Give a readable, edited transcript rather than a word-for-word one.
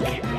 Yeah.